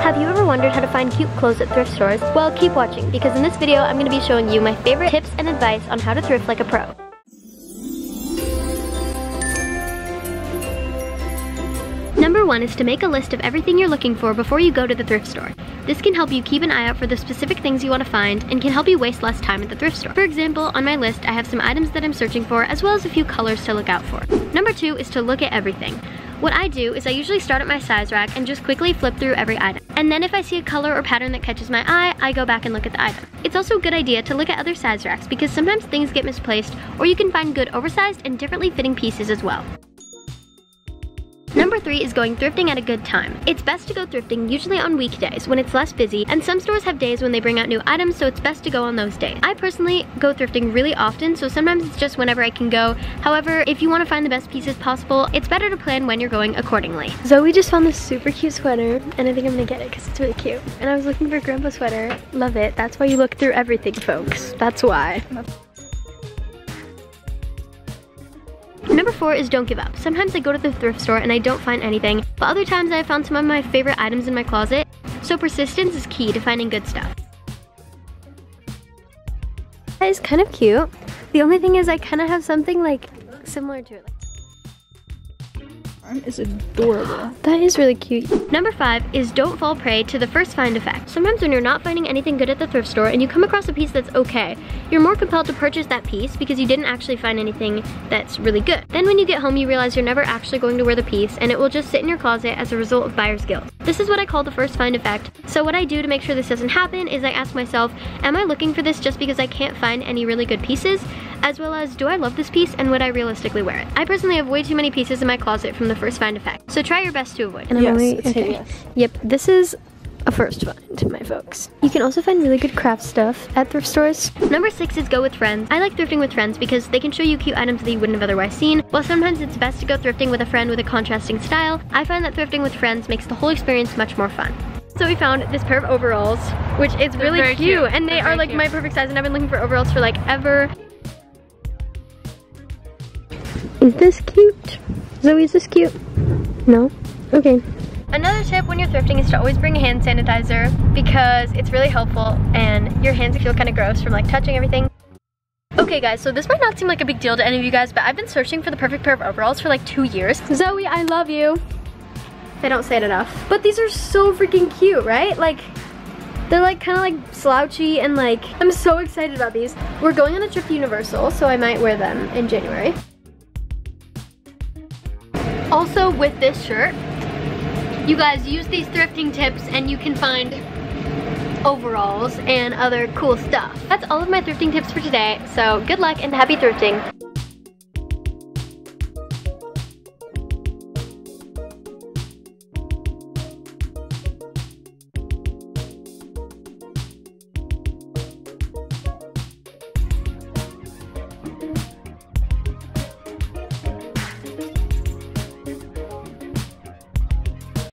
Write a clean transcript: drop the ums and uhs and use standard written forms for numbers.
Have you ever wondered how to find cute clothes at thrift stores? Well, keep watching, because in this video I'm going to be showing you my favorite tips and advice on how to thrift like a pro. Number one is to make a list of everything you're looking for before you go to the thrift store. This can help you keep an eye out for the specific things you want to find and can help you waste less time at the thrift store. For example, on my list I have some items that I'm searching for as well as a few colors to look out for. Number two is to look at everything. What I do is I usually start at my size rack and just quickly flip through every item. And then if I see a color or pattern that catches my eye, I go back and look at the item. It's also a good idea to look at other size racks because sometimes things get misplaced or you can find good oversized and differently fitting pieces as well. Number three is going thrifting at a good time. It's best to go thrifting usually on weekdays when it's less busy, and some stores have days when they bring out new items, so it's best to go on those days. I personally go thrifting really often, so sometimes it's just whenever I can go. However, if you want to find the best pieces possible, it's better to plan when you're going accordingly. Zoe just found this super cute sweater, and I think I'm gonna get it because it's really cute. And I was looking for grandpa sweater. Love it. That's why you look through everything, folks. That's why. Number four is don't give up. Sometimes I go to the thrift store and I don't find anything, but other times I found some of my favorite items in my closet, so persistence is key to finding good stuff. That is kind of cute. The only thing is I kind of have something like similar to it. Is adorable. That is really cute. Number five is don't fall prey to the first find effect. Sometimes when you're not finding anything good at the thrift store and you come across a piece that's okay, you're more compelled to purchase that piece because you didn't actually find anything that's really good. Then when you get home you realize you're never actually going to wear the piece and it will just sit in your closet as a result of buyer's guilt. This is what I call the first find effect. So what I do to make sure this doesn't happen is I ask myself, am I looking for this just because I can't find any really good pieces? As well as, do I love this piece and would I realistically wear it? I personally have way too many pieces in my closet from the first find effect, so try your best to avoid. And yes, it's hideous. Yep, this is a first find, my folks. You can also find really good craft stuff at thrift stores. Number six is go with friends. I like thrifting with friends because they can show you cute items that you wouldn't have otherwise seen. While sometimes it's best to go thrifting with a friend with a contrasting style, I find that thrifting with friends makes the whole experience much more fun. So we found this pair of overalls, which is really cute, and they are like my perfect size, and I've been looking for overalls for like ever. Is this cute? Zoe, is this cute? No? Okay. Another tip when you're thrifting is to always bring hand sanitizer because it's really helpful and your hands feel kind of gross from like touching everything. Okay guys, so this might not seem like a big deal to any of you guys, but I've been searching for the perfect pair of overalls for like 2 years. Zoe, I love you. I don't say it enough. But these are so freaking cute, right? Like, they're like kind of like slouchy and like, I'm so excited about these. We're going on a trip to Universal, so I might wear them in January. Also with this shirt, you guys use these thrifting tips and you can find overalls and other cool stuff. That's all of my thrifting tips for today, so good luck and happy thrifting.